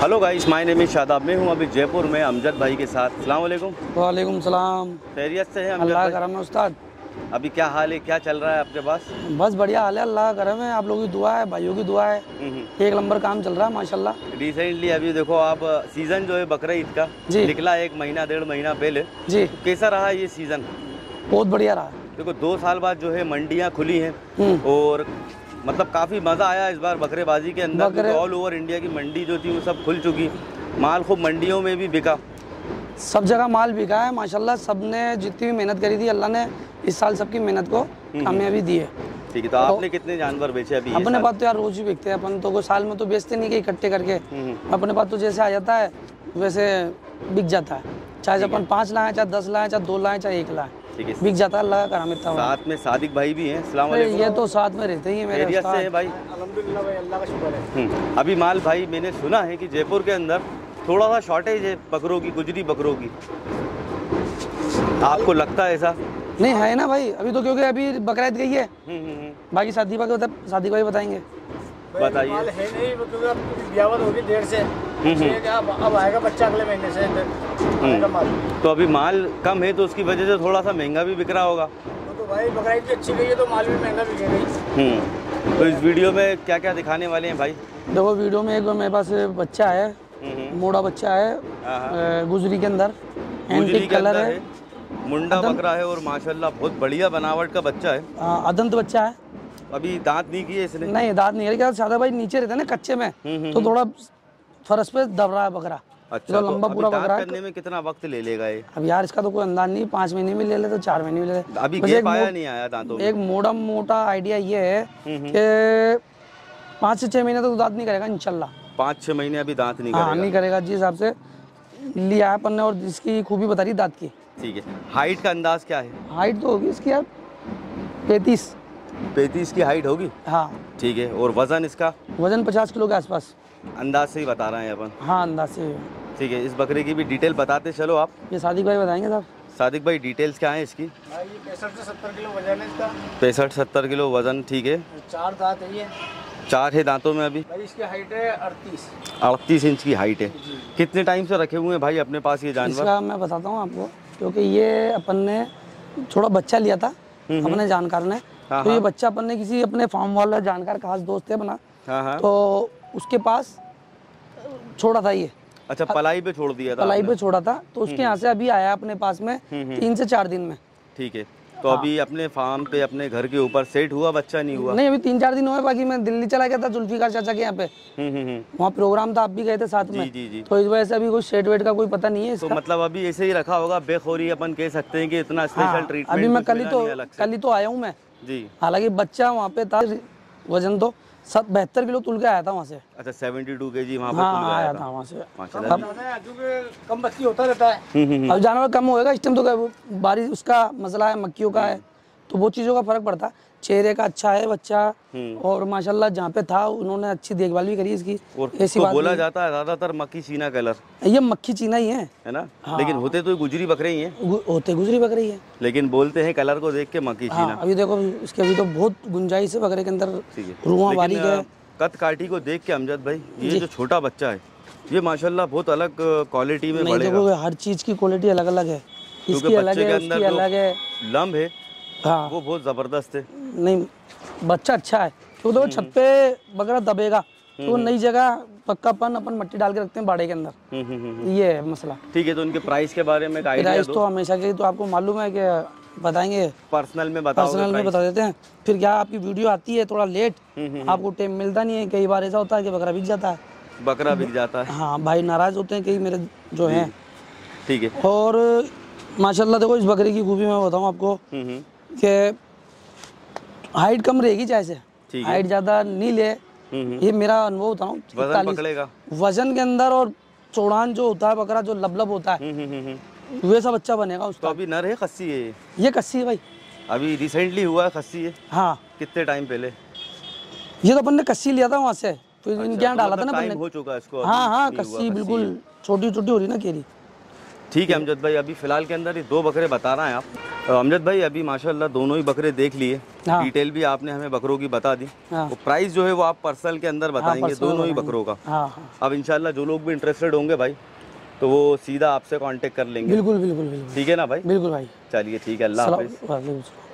Hello guys, my name is Shadab. मैं हूँ अभी जयपुर में अमजद भाई के साथ। अस्सलाम वालेकुम। वालेकुम सलाम। खैरियत से हैं? अल्लाह का करम है उस्ताद। अभी क्या हाल है, क्या चल रहा है आपके पास? बस बढ़िया हाल है, अल्लाह का करम है। आप लोगों की दुआ है, भाइयों की दुआ है, एक नंबर काम चल रहा है माशाल्लाह। रिसेंटली अभी देखो आप, सीज़न जो है बकरा ईद का निकला एक महीना डेढ़ महीना पहले जी, कैसा रहा ये सीज़न? बहुत बढ़िया रहा। देखो 2 साल बाद जो है मंडियाँ खुली हैं और मतलब काफ़ी मज़ा आया इस बार बकरेबाजी के अंदर। ऑल ओवर इंडिया की मंडी जो थी वो सब खुल चुकी, माल खूब मंडियों में भी बिका, सब जगह माल बिका है माशाल्लाह। सब ने जितनी भी मेहनत करी थी, अल्लाह ने इस साल सबकी मेहनत को कामयाबी दी है। ठीक है, तो आपने कितने जानवर बेचे अभी? अपने पास तो यार रोज ही बिकते हैं, अपन तो कोई साल में तो बेचते नहीं कि इकट्ठे करके। अपने पास तो जैसे आ जाता है वैसे बिक जाता है, चाहे अपन 5 लाएँ, चाहे 10 लाएँ, चाहे 2 लाएँ, चाहे 1 लाएँ, बिक जाता है अल्लाह का करम। साथ में सादिक भाई भी हैं। अस्सलाम वालेकुम। ये तो साथ में रहते ही मेरे उस्ताद से है भाई। अल्हम्दुलिल्लाह भाई, अल्लाह का शुक्र है। अभी माल भाई, मैंने सुना है कि जयपुर के अंदर थोड़ा सा शॉर्टेज है बकरों की, गुजरी बकरों की, आपको लगता है ऐसा? नहीं है ना भाई अभी तो, क्योंकि अभी बकरा ईद गई है। बाकी सादिक भाई बताएंगे। बताइए। माल है नहीं क्योंकि ब्यावर होगी देर से, अब आएगा बच्चा अगले महीने से आएगा माल। तो अभी माल कम है तो उसकी वजह से थोड़ा सा महंगा भी बिक रहा होगा। तो भाई बकरा ईद अच्छी गई है तो माल भी महंगा बिकेगा। तो इस वीडियो में क्या क्या दिखाने वाले हैं भाई? देखो वीडियो में एक मेरे पास बच्चा है, मोड़ा बच्चा है, गुजरी के अंदर एंटीक कलर है, मुंडा बकरा है और माशाल्लाह बहुत बढ़िया बनावट का बच्चा है, अदंत बच्चा है। अभी दांत नहीं किए इसने? नहीं, दांत नहीं है। क्या शादा भाई नीचे रहता है ना कच्चे में, तो थोड़ा फरस पे दब रहा है बकरा। अच्छा, तो लंबा पूरा बकरा करने में कितना वक्त ले लेगा ये? अब यार इसका तो कोई अंदाज नहीं, 5 महीने में ले ले तो 4 महीने में ले ले। अभी गैप आया नहीं आया दांतों में? एक मोटा मोटा आइडिया ये है कि 5 से 6 महीने तक दांत नहीं करेगा इंशाल्लाह। 5-6 महीने अभी दांत नहीं करेगा जिस हिसाब से लिया अपन ने, और जिसकी खूबी बता रही दांत की। ठीक है, हाइट का अंदाज क्या है? हाइट तो होगी इसकी यार 35 की हाइट होगी। हाँ ठीक है, और वजन इसका? वजन 50 किलो के आसपास। अंदाज से ही बता रहे हैं अपन? हाँ अंदाज से। ठीक है, इस बकरे की भी डिटेल बताते चलो आप। ये सादिक भाई बताएंगे साहब। सादिक भाई डिटेल्स क्या है इसकी? भाई ये 65 से 70 किलो वजन है इसका। 65-70 किलो वजन। ठीक है, 4 दांत है ये। 4 है दांतों में अभी। भाई इसकी हाइट है 38 इंच की हाइट है। कितने टाइम से रखे हुए हैं भाई अपने पास ये जानवर? मैं बताता हूँ आपको, क्योंकि ये अपन ने थोड़ा बच्चा लिया था अपने जानकार ने, तो ये बच्चा अपन ने किसी अपने फार्म वाला जानकार खास दोस्त है बना, तो उसके पास छोड़ा था ये। अच्छा, पलाई पे छोड़ दिया था? पलाई पे छोड़ा था, तो उसके यहाँ से अभी आया अपने पास में 3 से 4 दिन में। ठीक है, तो अभी अपने फार्म पे अपने घर के ऊपर सेट हुआ बच्चा? नहीं हुआ, नहीं अभी 3-4 दिन हुए। बाकी मैं दिल्ली चला गया था जुल्फिकार चाचा के यहाँ पे, वहाँ प्रोग्राम था, आप भी गए थे साथ में। जी जी। तो इस वजह से अभी कोई सेट वेट का कोई पता नहीं है इसका। तो मतलब अभी ऐसे ही रखा होगा, बेखौरी अपन कह सकते हैं कि इतना स्पेशल ट्रीटमेंट अभी। मैं कल ही तो आया हूँ मैं जी, हालांकि बच्चा वहाँ पे था, वजन तो 72 किलो तुल के आया था वहाँ से। अच्छा, 72 kg वहाँ पे आया था वहाँ से। कम बच्ची होता रहता है, अब जानवर कम होएगा इस टाइम तो, बारिश उसका मसला है, मक्खियों का है, तो वो चीज़ों का फर्क पड़ता है। चेहरे का अच्छा है बच्चा, और माशाल्लाह जहाँ पे था उन्होंने अच्छी देखभाल भी करी इसकी। और ऐसी बात बोला जाता है ज्यादातर मक्खी चीना कलर, ये मक्खी चीना ही है ना? हाँ। लेकिन होते तो गुजरी बकरे ही हैं। होते गुजरी बकरे ही है, लेकिन बोलते हैं कलर को देख के मक्खी चीना। अभी देखो इसके अभी तो बहुत गुंजाइश है बकरे के अंदर, रुआ वाली है। कद काठी को देख के अमजद भाई, ये जो छोटा बच्चा है ये माशाल्लाह बहुत अलग क्वालिटी में बढ़ेगा। हर चीज की क्वालिटी अलग अलग है, इसकी अलग है, लंब है। हाँ वो बहुत जबरदस्त है। नहीं बच्चा अच्छा है, क्योंकि तो छत पे बकरा दबेगा तो नई जगह पक्कापन, अपन मट्टी डाल के रखते हैं बाड़े के अंदर, ये है मसला। ठीक है, तो उनके प्राइस के बारे में प्राइस तो हमेशा के तो आपको मालूम है कि बताएंगे, पर्सनल में बता देते हैं। फिर क्या आपकी वीडियो आती है थोड़ा लेट, आपको टाइम मिलता नहीं है, कई बार ऐसा होता है कि बकरा बिक जाता है। हाँ भाई नाराज होते हैं कई मेरे जो है। ठीक है, और माशाल्लाह देखो इस बकरे की खूबी मैं बताऊँ आपको कि हाइट कम रहेगी, जैसे हाइट ज्यादा नहीं ले, ये मेरा अनुभव बताऊँ। वजन पकड़ेगा, वजन के अंदर और चौड़ान जो होता है बकरा, जो लबलब होता है वैसा बच्चा बनेगा उसका। तो अभी नर है, खस्सी है ये? खस्सी है भाई, अभी रिसेंटली हुआ है खस्सी है। हाँ कितने टाइम पहले? ये तो अपन ने खस्सी लिया था वहाँ से, फिर इनके यहाँ डाला था ना, हो चुका है इसको। हाँ, खस्सी बिल्कुल छोटी छोटी हो रही ना केरी। ठीक है अमजद भाई, अभी फ़िलहाल के अंदर ये दो बकरे बता रहे हैं आप अमजद भाई। अभी माशाल्लाह दोनों ही बकरे देख लिए, डिटेल भी आपने हमें बकरों की बता दी, तो प्राइस जो है वो आप पर्सल के अंदर बताएंगे दोनों ही बकरों का। अब इंशाल्लाह जो लोग भी इंटरेस्टेड होंगे भाई तो वो सीधा आपसे कांटेक्ट कर लेंगे। बिल्कुल बिल्कुल, ठीक है ना भाई, बिल्कुल भाई। चलिए ठीक है, अल्लाह हाफ़िज़।